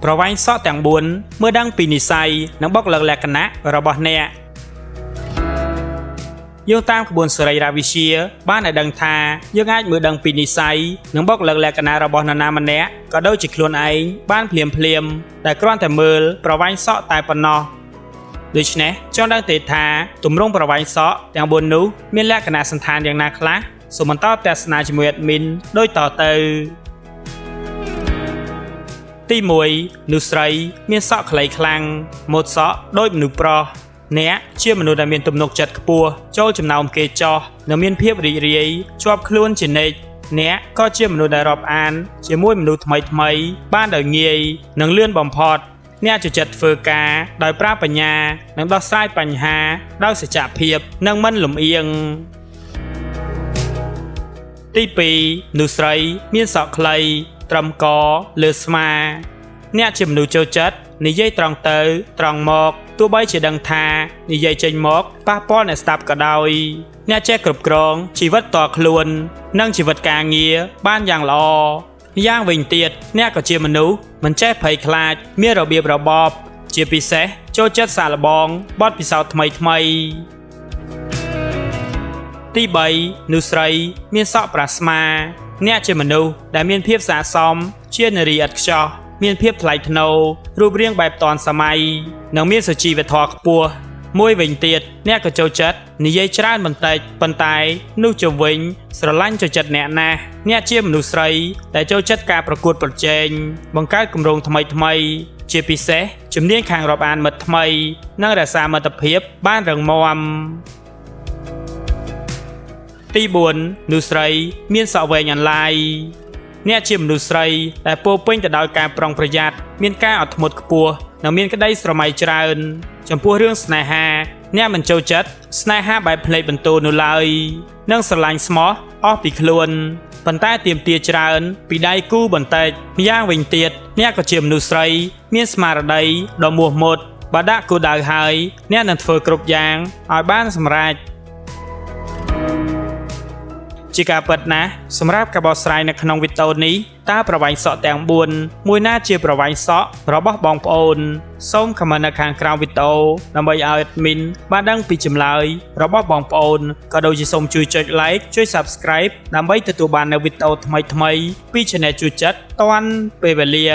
เพราะไว้ซอแต่งบุญเมื่อดังปีนิสัยนังบอกเลิกแหลกกันนะเราบอกเนี่ยโยงตามขบวนสลายราวิเชียบ้านในดังทาโยงง่ายมือดังปีนิสัยนังบอกเลิกแหลกกันนะเราบอกนานามันเนี่ยก็ได้จิกลวนไอ้บ้านเพลียมแต่กล้อนแต่เมิลเพราะไว้ซอตายปนนอโดยเฉพาะเจ้าดังเตะทาตุ่มร่องประไว้ซอแต่งบุญนู้เมื่อแลกกันนะสันทานอย่างนักละสมันต้อแต่สนาจมวยมินโดยต่อเตยตีมวยนุสไรเมียนซอกไหลคลังหมดซอกโดยมนุปรเนื้อเชื่อมนุษย์ดำเนินตุ่มนกจัดกปัวโจจำนำเกจอเนื้อเมียนเพียบริเรียชอบคล้วนเจนเนเนื้อก็เชื่อมนุษย์ได้รอบอันเชื่อมวยมนุษย์ทำไมบ้านเดือดเงยนังเลื่อนบ่มพอดเนื้อจุดจัดเฟอร์กาดอยปราปัญญานังดอไซปัญหาดาวเสจเพียบนังมันหลุมเอียงตีปีนุสไรเมียนซอกไหลตรำกอเลือสมาเนี่ยจมนูโจจัดนิยัยตรองเตอตรองหมอกตัวใบเฉดังทานิยัยเจนหมอกป้าป้อนในสตาบกระดอยเนี่ยแจกกรบกรองชีวิตต่อคลวนนั่งชีวิตกางเงียบ้านอย่างลอย่างวิ่งเตียดเนี่ยก็เจียมนุมันแจกไผ่คลาดเมื่อเราเบียบเราบอบเจียปีเสโจจัดสารบองบอดปีสาวทำไมตีใบนูสไรเมียนซอปราสมาเนี่ยเจมนูได้เมียนเพียบสาซอมเชียนรีอัดชอเมียนเพียบไพลทโนรูปเรียงแบบตอนสมัยนังเมียนสุจีเวทอกปัวมวยวิ่งเตียดเนี่ยก็โจจัดนิยัยชราญบันเตยปันไตนู่จวิ่งสระลั่นโจจัดแหน่นาเนี่ยเจมนูสไรแต่โจจัดการประกวดประเจนบังการกลุ่มรงทำไมเจปีเสจมเนียนคางรอบอ่านมาทำไมนั่งรักษามาตะเพียบบ้านเริงมอมตีบุญนุสไรเมียนสาวเวงยันไลเนี่ยเชื่อมนุสไรแต่โปเป้งจะดาวการปรองประหยัดเมียนก้าอัดหมดกปัวนังเมียนก็ได้สมัยเจริญจำพวกเรื่องสไนฮาเนี่ยมันเจ้าจัดสไนฮาใบเพลย์บรรทุนนุไลนั่งสไลน์สมออ้อปีคลวนปันใต้เตรียมเตียเจริญปีได้กู้บันเตยมีย่างเวงเตียดเนี่ยก็เชื่อมนุสไรเมียนสมาร์ไดดอมัวหมดบาดะกูดาวหายเนี่ยนันเฟอร์กรุบยางออยบ้านสมรายจิกาเปิดนะสำหรับกระบอกสไลในขนมวิตโตนี้ตาประวัยสอแต่งบุญมวยหน้าเจียประวัยสอเราบอกบองโอนส้มขมันอาคารกราววิตโตนำใบเอาเอ็ดมินบ้านดังปีจำเลยเราบอกบองโอนก็โดยจะส่งช่วยจดไลค์ช่วย subscribe นำใบตัวบานในวิตโตทำไมปีชแนลจุดจัดตอนเปเบเลีย